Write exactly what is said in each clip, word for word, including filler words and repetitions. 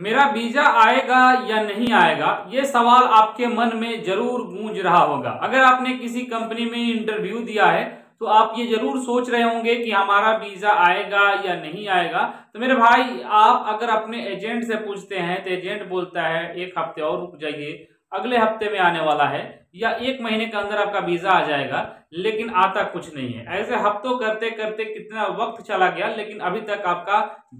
मेरा वीजा आएगा या नहीं आएगा, ये सवाल आपके मन में जरूर गूंज रहा होगा। अगर आपने किसी कंपनी में इंटरव्यू दिया है तो आप ये जरूर सोच रहे होंगे कि हमारा वीजा आएगा या नहीं आएगा। तो मेरे भाई, आप अगर अपने एजेंट से पूछते हैं तो एजेंट बोलता है एक हफ्ते और रुक जाइए, अगले हफ्ते में आने वाला है या एक महीने के अंदर आपका वीजा आ जाएगा, लेकिन आता कुछ नहीं है। ऐसे हफ्तों करते करते कितना वक्त चला गया, लेकिन अभी तक आपका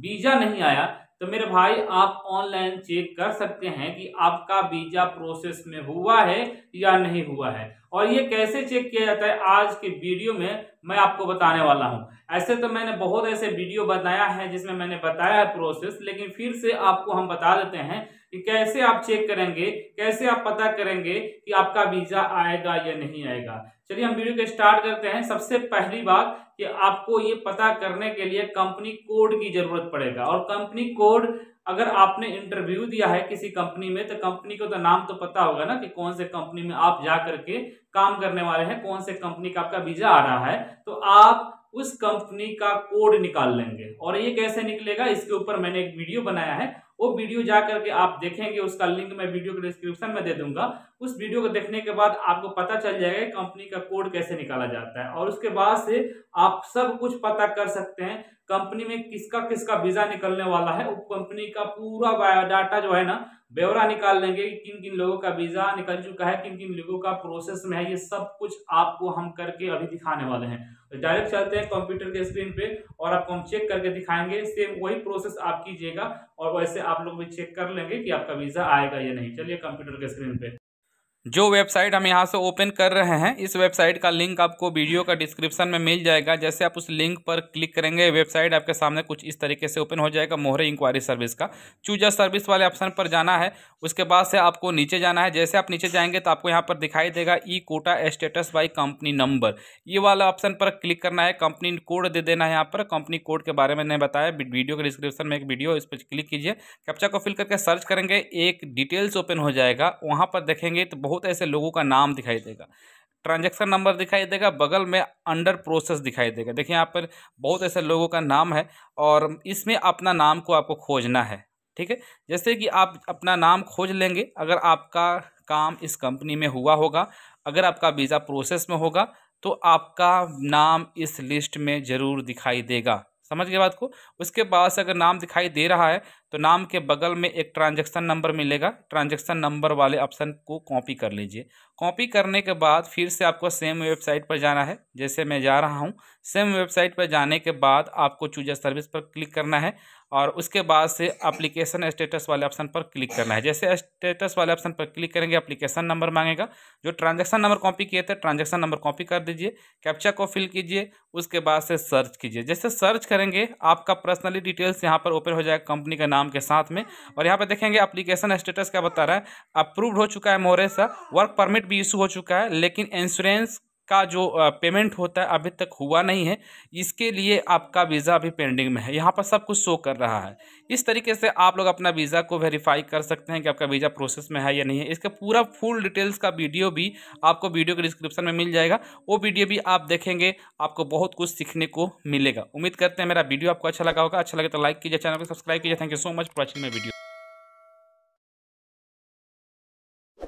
वीजा नहीं आया। तो मेरे भाई, आप ऑनलाइन चेक कर सकते हैं कि आपका वीजा प्रोसेस में हुआ है या नहीं हुआ है। और ये कैसे चेक किया जाता है, आज के वीडियो में मैं आपको बताने वाला हूँ। ऐसे तो मैंने बहुत ऐसे वीडियो बनाया है जिसमें मैंने बताया है प्रोसेस, लेकिन फिर से आपको हम बता देते हैं कि कैसे आप चेक करेंगे, कैसे आप पता करेंगे कि आपका वीज़ा आएगा या नहीं आएगा। चलिए हम वीडियो को स्टार्ट करते हैं। सबसे पहली बात कि आपको ये पता करने के लिए कंपनी कोड की ज़रूरत पड़ेगा। और कंपनी कोड, अगर आपने इंटरव्यू दिया है किसी कंपनी में तो कंपनी को तो नाम तो पता होगा ना कि कौन से कंपनी में आप जा करके काम करने वाले हैं, कौन से कंपनी का आपका वीजा आ रहा है। तो आप उस कंपनी का कोड निकाल लेंगे। और ये कैसे निकलेगा, इसके ऊपर मैंने एक वीडियो बनाया है, वो वीडियो जा करके आप देखेंगे। उसका लिंक मैं वीडियो के डिस्क्रिप्शन में दे दूंगा। उस वीडियो को देखने के बाद आपको पता चल जाएगा कंपनी का कोड कैसे निकाला जाता है। और उसके बाद से आप सब कुछ पता कर सकते हैं कंपनी में किसका किसका वीजा निकलने वाला है। उस कंपनी का पूरा बायोडाटा जो है ना, ब्यौरा निकाल लेंगे कि किन किन लोगों का वीजा निकल चुका है, किन किन लोगों का प्रोसेस में है। ये सब कुछ आपको हम करके अभी दिखाने वाले हैं। तो डायरेक्ट चलते हैं कंप्यूटर के स्क्रीन पे और आपको हम चेक करके दिखाएंगे। सेम वही प्रोसेस आप कीजिएगा और वैसे आप लोग भी चेक कर लेंगे कि आपका वीजा आएगा या नहीं। चलिए कंप्यूटर के स्क्रीन पे जो वेबसाइट हम यहाँ से ओपन कर रहे हैं, इस वेबसाइट का लिंक आपको वीडियो का डिस्क्रिप्शन में मिल जाएगा। जैसे आप उस लिंक पर क्लिक करेंगे, वेबसाइट आपके सामने कुछ इस तरीके से ओपन हो जाएगा। मोहरे इंक्वायरी सर्विस का चूज अ सर्विस वाले ऑप्शन पर जाना है। उसके बाद से आपको नीचे जाना है। जैसे आप नीचे जाएंगे तो आपको यहाँ पर दिखाई देगा e quota status by company number, ये वाला ऑप्शन पर क्लिक करना है। कंपनी कोड दे देना है यहाँ पर। कंपनी कोड के बारे में मैंने बताया, वीडियो के डिस्क्रिप्शन में एक वीडियो, इस पर क्लिक कीजिए। कैप्चा को फिल करके सर्च करेंगे, एक डिटेल्स ओपन हो जाएगा। वहाँ पर देखेंगे तो बहुत ऐसे लोगों का नाम दिखाई देगा, ट्रांजैक्शन नंबर दिखाई देगा, बगल में अंडर प्रोसेस दिखाई देगा। देखिए यहाँ पर बहुत ऐसे लोगों का नाम है और इसमें अपना नाम को आपको खोजना है। ठीक है, जैसे कि आप अपना नाम खोज लेंगे अगर आपका काम इस कंपनी में हुआ होगा, अगर आपका वीज़ा प्रोसेस में होगा तो आपका नाम इस लिस्ट में ज़रूर दिखाई देगा। समझ गए बात को। उसके बाद से अगर नाम दिखाई दे रहा है तो नाम के बगल में एक ट्रांजैक्शन नंबर मिलेगा। ट्रांजैक्शन नंबर वाले ऑप्शन को कॉपी कर लीजिए। कॉपी करने के बाद फिर से आपको सेम वेबसाइट पर जाना है, जैसे मैं जा रहा हूँ। सेम वेबसाइट पर जाने के बाद आपको चूज अ सर्विस पर क्लिक करना है और उसके बाद से एप्लीकेशन स्टेटस वाले ऑप्शन पर क्लिक करना है। जैसे स्टेटस वाले ऑप्शन पर क्लिक करेंगे, एप्लीकेशन नंबर मांगेगा। जो ट्रांजैक्शन नंबर कॉपी किए थे, ट्रांजैक्शन नंबर कॉपी कर दीजिए। कैप्चा को फिल कीजिए, उसके बाद से सर्च कीजिए। जैसे सर्च करेंगे, आपका पर्सनली डिटेल्स यहाँ पर ओपन हो जाएगा कंपनी का नाम के साथ में। और यहाँ पर देखेंगे एप्लीकेशन स्टेटस क्या बता रहा है, अप्रूव्ड हो चुका है मोहरे सा, वर्क परमिट भी इशू हो चुका है, लेकिन इंश्योरेंस का जो पेमेंट होता है अभी तक हुआ नहीं है, इसके लिए आपका वीज़ा अभी पेंडिंग में है। यहाँ पर सब कुछ शो कर रहा है। इस तरीके से आप लोग अपना वीज़ा को वेरीफाई कर सकते हैं कि आपका वीज़ा प्रोसेस में है या नहीं है। इसके पूरा फुल डिटेल्स का वीडियो भी आपको वीडियो के डिस्क्रिप्शन में मिल जाएगा। वो वीडियो भी आप देखेंगे, आपको बहुत कुछ सीखने को मिलेगा। उम्मीद करते हैं मेरा वीडियो आपको अच्छा लगा होगा। अच्छा लगे तो लाइक कीजिए, चैनल को सब्सक्राइब कीजिए। Thank you so much for watching my video.